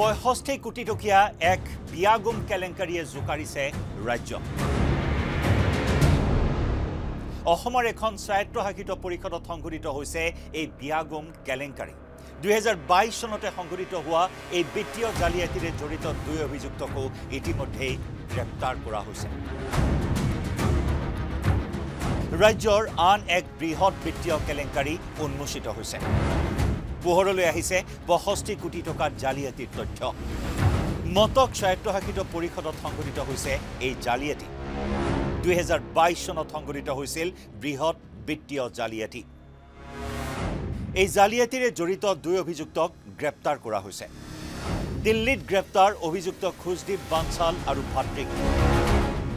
৬৫ কোটি টকিয়া এক বিয়াগুম কেলেংকাৰিয়ে জোকাৰিছে ৰাজ্য। অসমৰ এখন স্বায়ত্তশাসিত পৰিষদত সংঘটিত হৈছে এই বিয়াগুম কেলেংকাৰি। ২০২২ চনতে সংঘটিত হোৱা এই বিত্তীয় জালিয়াতিৰে জড়িত দুই অভিযুক্তকো ইতিমধ্যে গ্ৰেপ্তাৰ কৰা হৈছে। ৰাজ্যৰ আন এক বৃহৎ বিত্তীয় কেলেংকাৰি উন্মোচিত হৈছে। পোহৰলৈ আহিছে ৬৫ কোটি টকাৰ জালিয়াতিৰ তথ্য। মতক স্বায়ত্তশাসিত পৰিষদত সংঘটিত হৈছে এই জালিয়াতি। ২০২২ চনত সংঘটিত হৈছিল বৃহৎ বিত্তীয় জালিয়াতি। এই জালিয়াতিৰে জড়িত দুই অভিযুক্তক গ্ৰেপ্তাৰ কৰা হৈছে। দিল্লীত গ্ৰেপ্তাৰ অভিযুক্ত খুশদীপ বাঞ্চাল আৰু ভাতৃক।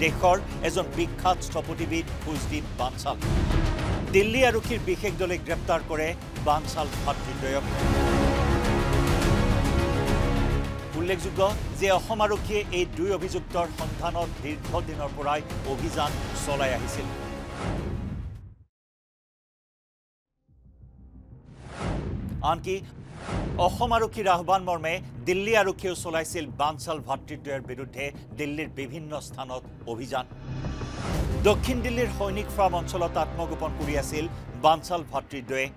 দেশৰ এজন বিখ্যাত স্থপতিবিদ খুশদীপ বাঞ্চাল। দিল্লী আৰক্ষীৰ বিশেষ দলে গ্ৰেপ্তাৰ কৰে বাঞ্চাল ভাতৃদ্বয়ক। উল্লেখযোগ্য যে অসম আৰক্ষীয়ে এই দুই অভিযুক্তৰ সন্ধানত দীৰ্ঘদিনৰ পৰাই অভিযান চলাই আহিছিল। আনকি অসম আৰক্ষীৰ আহ্বান মৰ্মে দিল্লী আৰক্ষীয়েও চলাইছিল বাঞ্চাল ভাতৃদ্বয়ৰ বিৰুদ্ধে দিল্লীৰ বিভিন্ন স্থানত অভিযান। দক্ষিণ দিল্লীৰ সৈনিক ফাৰ্ম অঞ্চলত আত্মগোপন কৰি আছিল বাঞ্চাল ভাতৃদ্বয়ে।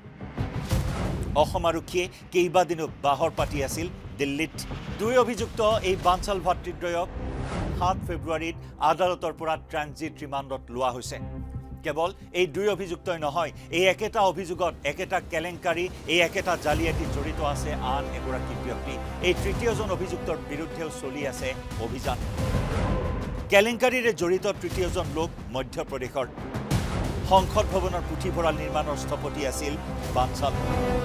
অসম আৰক্ষীয়ে কেইবাদিনো বাহৰ পাতি আছিল দিল্লীত। দুই অভিযুক্ত এই বাঞ্চাল ভাতৃদ্বয়ক ৭ ফেব্ৰুৱাৰীত আদালতৰ পৰা ট্ৰানজিট ৰিমাণ্ডত লোৱা হৈছে। কেৱল এই দুই অভিযুক্তই নহয়, এই একেটা অভিযোগত একেটা কেলেংকাৰি, এই একেটা জালিয়াতি জড়িত আছে আন এগৰাকী ব্যক্তি। এই তৃতীয়জন অভিযুক্তৰ বিৰুদ্ধেও চলি আছে অভিযান। কেলেংকাৰিৰে জড়িত তৃতীয়জন লোক মধ্যপ্ৰদেশৰ। সংসদ ভৱনৰ পুথিভঁৰাল নিৰ্মাণৰ স্থপতি আছিল বাঞ্চাল।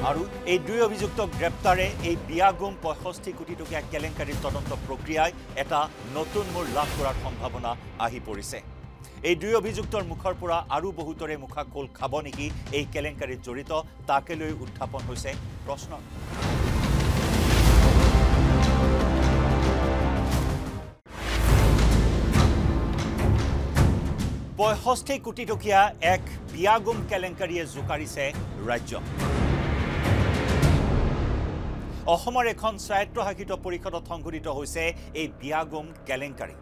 আৰু এই দুই অভিযুক্তক গ্ৰেপ্তাৰে এই বিয়াগুম ৬৫ কোটি টকীয়া কেলেংকাৰিৰ তদন্ত প্ৰক্ৰিয়াই এটা নতুন মূৰ লাভ কৰাৰ সম্ভাৱনা আহি পৰিছে। এই দুই অভিযুক্তৰ মুখৰ পৰা আৰু বহুতৰে মুখা খোল খাব নেকি এই কেলেংকাৰিত জড়িত, তাকে লৈ উত্থাপন হৈছে প্ৰশ্ন। পঁয়ষষ্ঠি কোটি টকীয়া এক বিয়াগুম কেলেংকাৰিয়ে জোকাৰিছে ৰাজ্য। অসমৰ এখন স্বায়ত্তশাসিত পৰিষদত সংঘটিত হৈছে এই বিয়াগুম কেলেংকাৰি।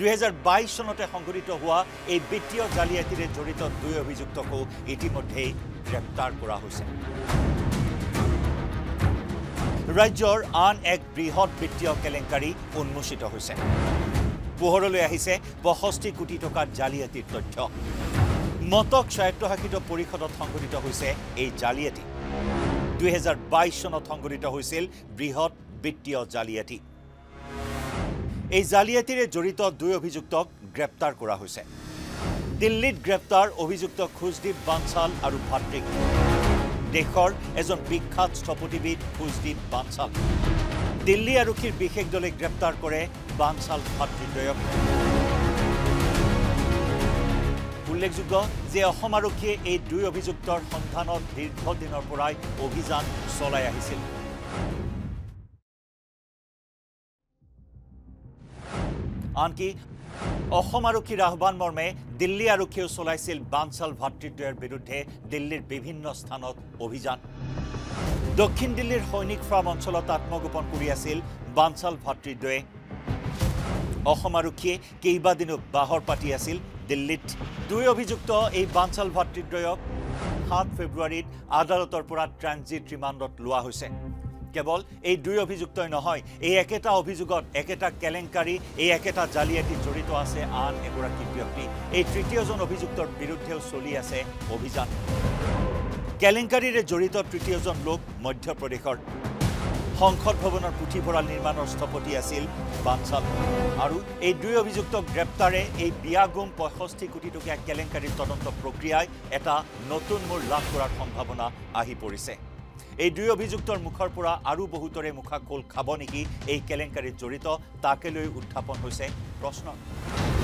২০২২ চনতে সংঘটিত হোৱা এই বিত্তীয় জালিয়াতিৰে জড়িত দুই অভিযুক্তকো ইতিমধ্যে গ্ৰেপ্তাৰ কৰা হৈছে। ৰাজ্যৰ আন এক বৃহৎ বিত্তীয় কেলেংকাৰি উন্মোচিত হৈছে। পোহৰলৈ আহিছে ৬৫ কোটি টকাৰ জালিয়াতিৰ তথ্য। মতক স্বায়ত্তশাসিত পৰিষদত সংঘটিত হৈছে এই জালিয়াতি। ২০২২ চনত সংঘটিত হৈছিল বৃহৎ বিত্তীয় জালিয়াতি। এই জালিয়াতিৰে জড়িত দুই অভিযুক্তক গ্ৰেপ্তাৰ কৰা হৈছে। দিল্লীত গ্ৰেপ্তাৰ অভিযুক্ত খুশদীপ বাঞ্চাল আৰু ভাতৃক। দেশৰ এজন বিখ্যাত স্থপতিবিদ খুশদীপ বাঞ্চাল। দিল্লী আৰক্ষীৰ বিশেষ দলে গ্ৰেপ্তাৰ কৰে বাঞ্চাল ভাতৃদ্বয়ক। উল্লেখযোগ্য যে অসম আৰক্ষীয়ে এই দুই অভিযুক্তৰ সন্ধানত দীৰ্ঘদিনৰ পৰাই অভিযান চলাই আহিছিল। আনকি অসম আৰক্ষীৰ আহ্বান মৰ্মে দিল্লী আৰক্ষীয়েও চলাইছিল বাঞ্চাল ভাতৃদ্বয়ৰ বিৰুদ্ধে দিল্লীৰ বিভিন্ন স্থানত অভিযান। দক্ষিণ দিল্লীৰ সৈনিক ফাৰ্ম অঞ্চলত আত্মগোপন কৰি আছিল বাঞ্চাল ভাতৃদ্বয়ে। অসম আৰক্ষীয়ে কেইবাদিনো বাহৰ পাতি আছিল দিল্লীত। দুই অভিযুক্ত এই বাঞ্চাল ভাতৃদ্বয়ক ৭ ফেব্ৰুৱাৰীত আদালতৰ পৰা ট্ৰানজিট ৰিমাণ্ডত লোৱা হৈছে। কেৱল এই দুই অভিযুক্তই নহয়, এই একেটা অভিযোগত একেটা কেলেংকাৰি, এই একেটা জালিয়াতি জড়িত আছে আন এগৰাকী ব্যক্তি। এই তৃতীয়জন অভিযুক্তৰ বিৰুদ্ধেও চলি আছে অভিযান। কেলেংকাৰিৰে জড়িত তৃতীয়জন লোক মধ্যপ্ৰদেশৰ। সংসদ ভৱনৰ পুথিভঁৰাল নিৰ্মাণৰ স্থপতি আছিল বাঞ্চাল। আৰু এই দুই অভিযুক্তক গ্ৰেপ্তাৰে এই বিয়াগুম ৬৫ কোটি টকীয়া কেলেংকাৰিৰ তদন্ত প্ৰক্ৰিয়াই এটা নতুন মূৰ লাভ কৰাৰ সম্ভাৱনা আহি পৰিছে। এই দুই অভিযুক্তৰ মুখৰ পৰা আৰু বহুতৰে মুখা খোল খাব নেকি এই কেলেংকাৰিত জড়িত, তাকে লৈ উত্থাপন হৈছে প্ৰশ্ন।